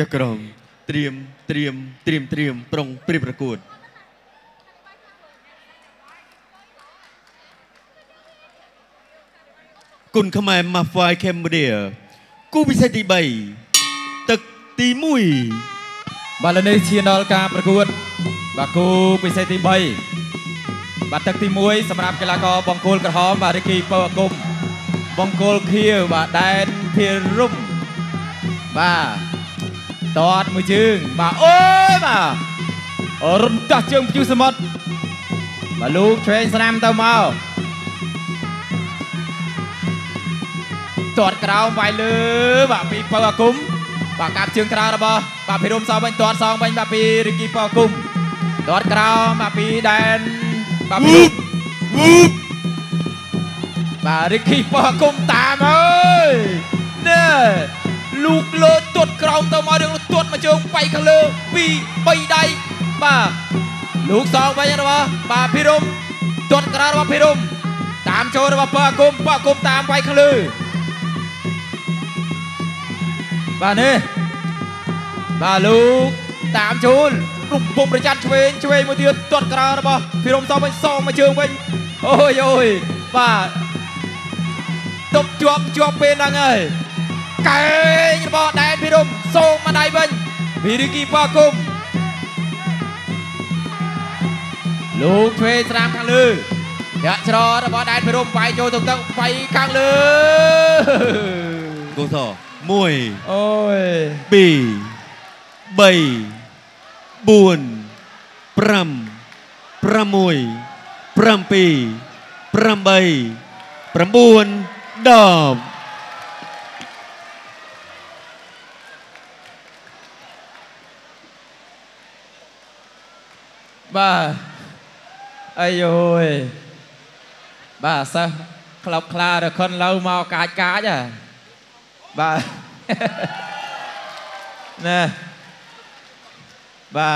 จะกรมเตรียมปรงปรีประกวดกุนขมายมาไฟแคมเบียกู้พิเศษที่ใบตึกตีมุยบาลเนเชียนอลการประกวดบากูพิเศษที่ใบบัตรตึกตีมุยสำหรับกีฬากอบองโกลกระหอมบาริกีปวกุมบองโกลเคียวบาแดนเพียรุ่มบาตอดมือจึงบาโอ้ยบารุ่มตัดจึงจิ้วสมดบาลูเทรนสนามเต้าเมาตอดกระดาไปเลยบาปีปวกุมบากาบจึงกระดาบาบาพีรุ่มสองเป็นตอดสองเป็นบาปีริกีปวกุมตอดกระดาบาปีแดนบาริกีปอกมตามเอ้ยเนี่ยลูกเลือดตดกรองตัวมาเดือดตดมาเจอไปกันเลยปีไปได้มาลูกสองไปยังวะมาพิรมตดกระดาษวะพิรมตามโชว์วะปอกมตามไปกันเลยมาเนี่ยมาลูกตามโชว์กลุ่มปุ่มประจันช่วยมือเดียวตดกระดาษมาพิรมสองไปสองมาเจอไปโอ้ยมาตบจวบเป็นยังไงไก่บอแดนพิรมส่งมาได้เบิ้ลวิริกีปากุมลูกเทสนามข้างลือเดี๋ยวชะลอระบอแดนพิรมไปโจตรงตั้งไปข้างลือกงโซ่มวยโอ้ยปีใบบุญประมวยประปีประใบประบุญดอมบ้าไอ้โย่บ้าซะคลับคลาเด็กคนเรามากาดกาดอ่ะบ้าเนี่ยบ้า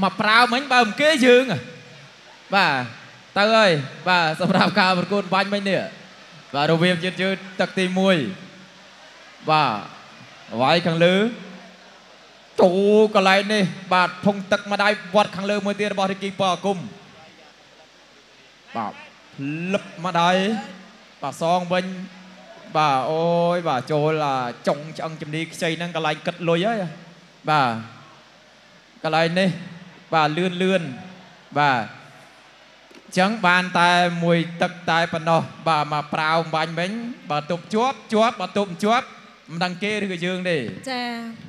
มาเปล่าเหมือนบ่มเกยยืงอ่ะบ้าตาเอ้ยบ้าสำหรับการประกวดบ้านไม่เนี่ยบ้าเราเวียนยืดตักตีมวยบ้าไว้ขังลือจูกระไรนี่บ้าพงตักมาได้วัดขังลือมวยเตี้ยบอลที่กีปอกุมบ้าลับมาได้บ้าซองเบิ้งบ้าโอ้ยบ้าโจล่ะจงจังจำดีใจนั่งกระไรกัดลอยเยอะบ้ากระไรนี่บ้าเลื่อนบ้าจังบานตายมวยตักตายปนอบ่ามาเปล่าบานเม้งบ่าตุ่มจวบบ่าตุ่มจวบมันดังเกลือยืงดิ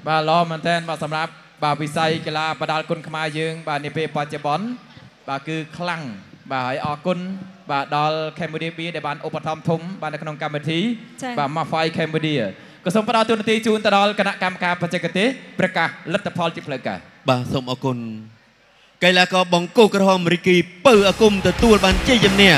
บ่าล้อมันแทนบ่าสำหรับบ่าวิสัยกีฬาประดาลกุลขมายืงบ่าเนเปปัจจบอนบ่าคือคลั่งบ่าไอออกุลบ่าดอลแคมบูเดียบีในบ้านอุปถัมภ์ทุ่มบ้านในขนมกรรมธีบ่ามาไฟแคมบูเดียกระทรวงประดาตุนตีจูนตลอดคณะกรรมการปัจจักรติประกาศรัฐพลจิเพลกะบ่าสมอกุลไกลละก็บองโกกระหอมริกีเปิดอากุมแต่ตัวบันเจียมเนี่ย